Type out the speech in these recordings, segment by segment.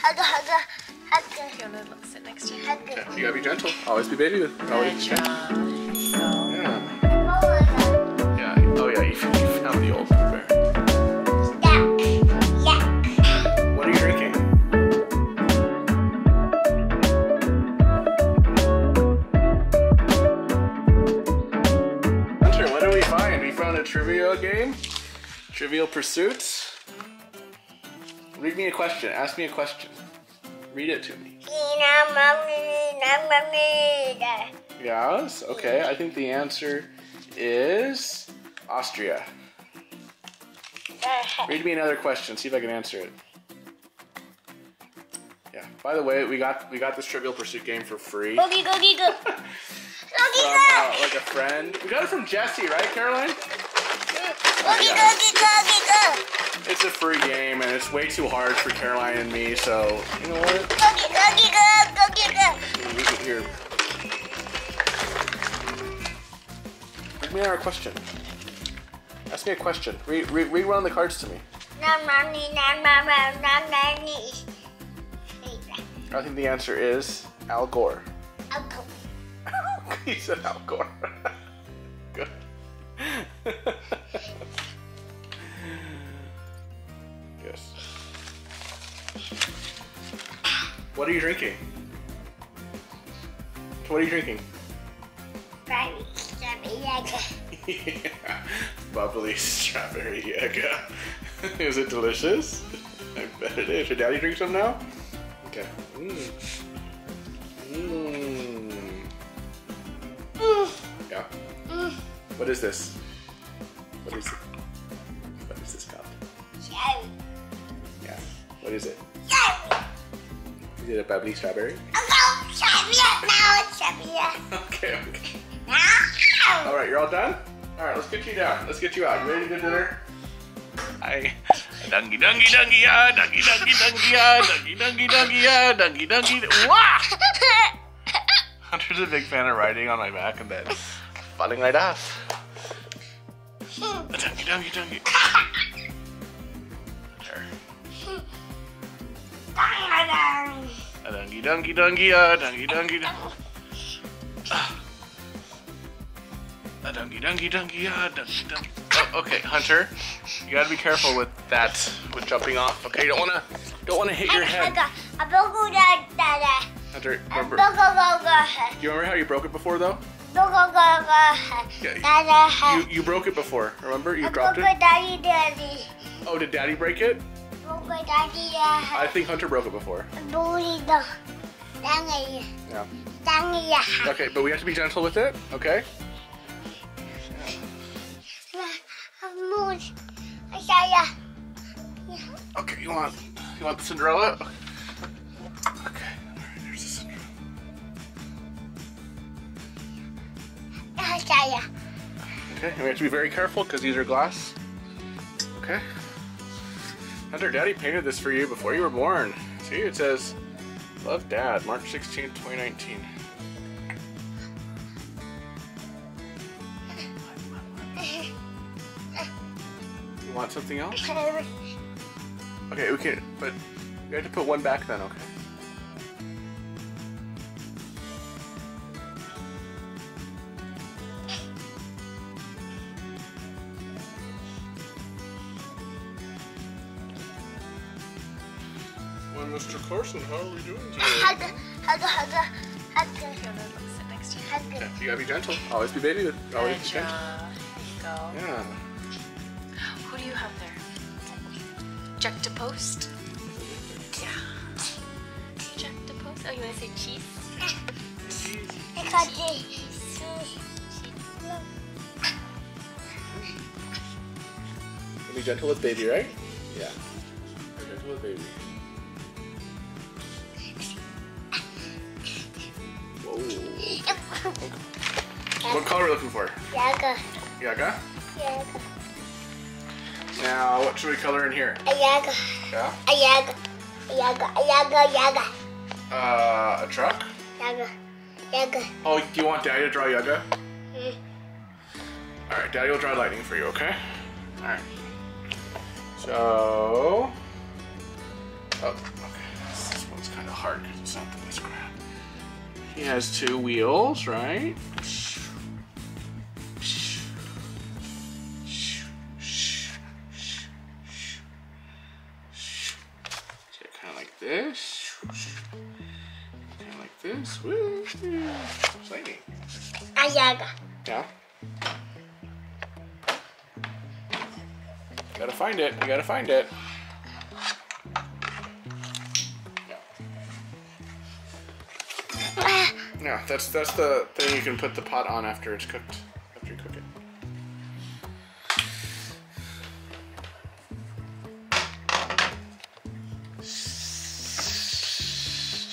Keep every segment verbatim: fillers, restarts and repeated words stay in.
Hugga, hugga, hugga. You want to sit next to him? Hugga. Okay. You gotta be gentle. Always be baby with. Always be gentle. Trivia game, Trivial Pursuit. Read me a question. Ask me a question. Read it to me. Yes. Okay. I think the answer is Austria. Read me another question. See if I can answer it. Yeah. By the way, we got we got this Trivial Pursuit game for free. Go go go. From, uh, like a friend. We got it from Jessie, right, Caroline? It's a free game and it's way too hard for Caroline and me, so you know what? We can hear. Give me our question. Ask me a question. Read, read, read one of the cards to me. I think the answer is Al Gore. Al Gore. He said Al Gore. Good. Yes. What are you drinking? What are you drinking? Bubbly strawberry yaga. Yeah. Bubbly strawberry yaga. Is it delicious? I bet it is. Your daddy drinks some now? Okay. Mm. Mm. Yeah. Mm. What is this? What is it? What is this cup? Cherry. Yeah. What is it? Cherry. Is it a bubbly strawberry? Oh, no, strawberry. Now it's strawberry. Okay, okay. No. All right, you're all done? All right, let's get you down. Let's get you out. You ready to do dinner? Hi. Dungy, dungy, dungy, ah, dungy, dungy, dungy, ah, dungy, dungy, dungy, ah, dungy, dungy. Wow! Hunter's a big fan of riding on my back and then falling right off. Dunky, dunky, dunky. Hunter. A dunky, dunky, dunky, a dunky, dunky, dunky. A dunky, dunky, dunky, a dunky, dunky. Oh, okay, Hunter, you gotta be careful with that, with jumping off. Okay, you don't wanna, don't wanna hit your head. Hunter, remember, do you remember how you broke it before, though? Yeah, you, you broke it before, remember? You dropped it? Oh, did Daddy break it? I think Hunter broke it before. Yeah. Okay, but we have to be gentle with it, okay? Yeah. Okay, you want, you want the Cinderella? Okay. Okay, and we have to be very careful because these are glass. Okay. Hunter, Daddy painted this for you before you were born. See, it says, Love Dad, March sixteenth, twenty nineteen. You want something else? Okay, we can, but we have to put one back then, okay? Mister Carson, how are we doing today? Hugga, hugga, hugga, hugga. You want to sit next to him? Hugga. Yeah, you gotta be gentle. Always be baby with. Good always be gentle. There you go. Yeah. Who do you have there? Jack to post? Yeah. Jack to post? Oh, you want to say cheese? Cheese. I got cheese. Be gentle with baby, right? Yeah. Be gentle with baby. What color are we looking for? Yaga. Yaga? Yaga. Now, what should we color in here? A yaga. Yeah? A yaga. A yaga. A yaga. Yaga. Uh, a truck? Yaga. Yaga. Oh, do you want Daddy to draw yaga? Mm. Alright, Daddy will draw lightning for you, okay? Alright. So... Oh, okay. hard because it's not the best grab. He has two wheels, right? Kind of like this. Kind of like this. Woo! Exciting. Ayaga. Yeah. You gotta find it. You gotta find it. No, that's that's the thing you can put the pot on after it's cooked. After you cook it.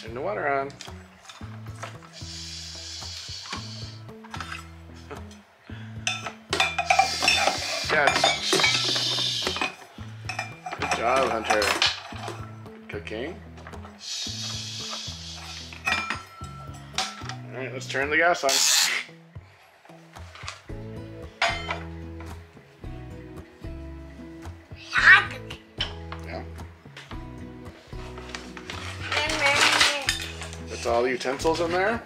Turn the water on. Yes. Good job, Hunter. Good cooking. All right, let's turn the gas on. Yeah. That's all the utensils in there?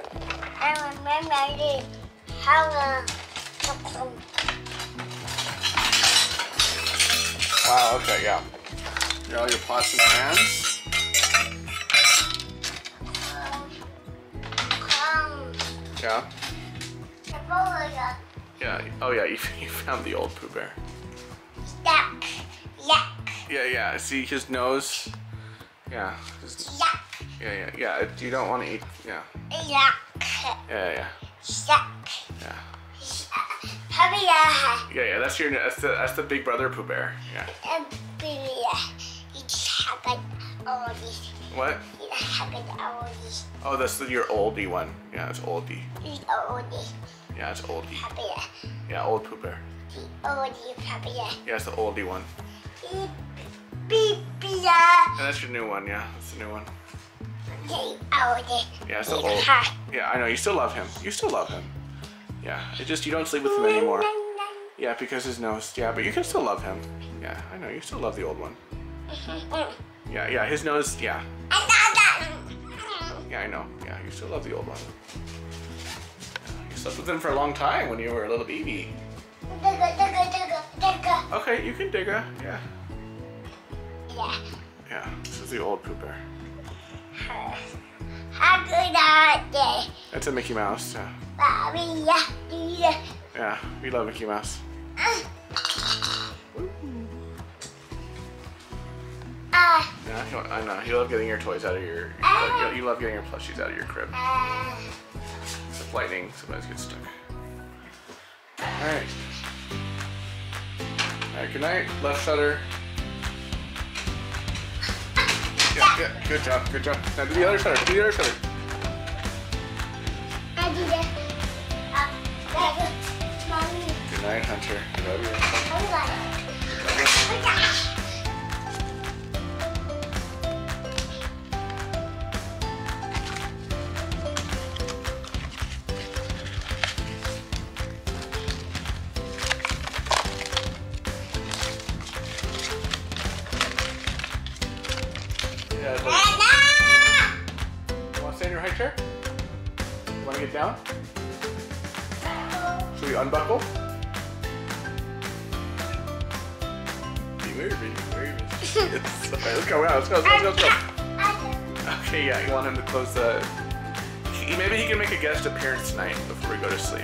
I remember how to. Wow, okay, yeah. Here are all your pots and pans. Yeah. Yeah. Oh, yeah. You, you found the old Pooh Bear. Yuck. Yuck. Yeah, yeah. See his nose. Yeah. His, yuck. Yeah, yeah, yeah. You don't want to eat. Yeah. Yuck. Yeah, yeah. Yuck. Yeah. Yeah, yeah. That's your. That's the. That's the Big Brother Pooh Bear. Yeah. What? Oh, that's the, your oldie one. Yeah, it's oldie. It's oldie. Yeah, it's oldie. Papier. Yeah, old Pooh Bear. The oldie papier. Yeah, it's the oldie one. The yeah, that's your new one. Yeah, that's the new one. The oldie. Yeah, it's the old. Yeah, I know. You still love him. You still love him. Yeah, it just you don't sleep with him anymore. Yeah, because his nose. Yeah, but you can still love him. Yeah, I know. You still love the old one. Yeah, yeah, his nose. Yeah. Yeah, I know. Yeah, you still love the old one. Yeah, you slept with him for a long time when you were a little baby. Digga, digga, digga, digga. Okay, you can digga. Yeah. Yeah. Yeah, this is the old Pooh Bear. That's a Mickey Mouse. Yeah. Yeah, we love Mickey Mouse. Yeah, I know. You love getting your toys out of your. You, uh, love, you love getting your plushies out of your crib. Uh, Except lightning, sometimes gets stuck. All right. All right. Good night. Left shutter. Yeah, yeah. Good job. Good job. Now do the other shutter. Do the other shutter. I did it. Good night, Hunter. Love you. Yeah, you want to stay in your high chair? You want to get down? Should we unbuckle? Be weird, be weird. Okay, let's go, let's go, let's go, let's go. Okay, yeah, you want him to close the... Maybe he can make a guest appearance tonight before we go to sleep.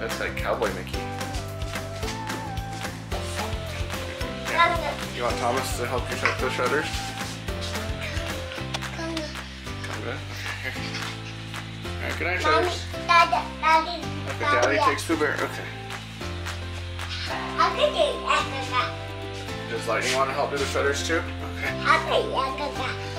That's like Cowboy Mickey. Yeah. You want Thomas to help you shut the shutters? Conga. Conga? Okay. Alright, good night, shutters. Daddy, daddy, okay, daddy, daddy takes Pooh Bear. Okay. Does lightning want to help do the shutters too? Okay.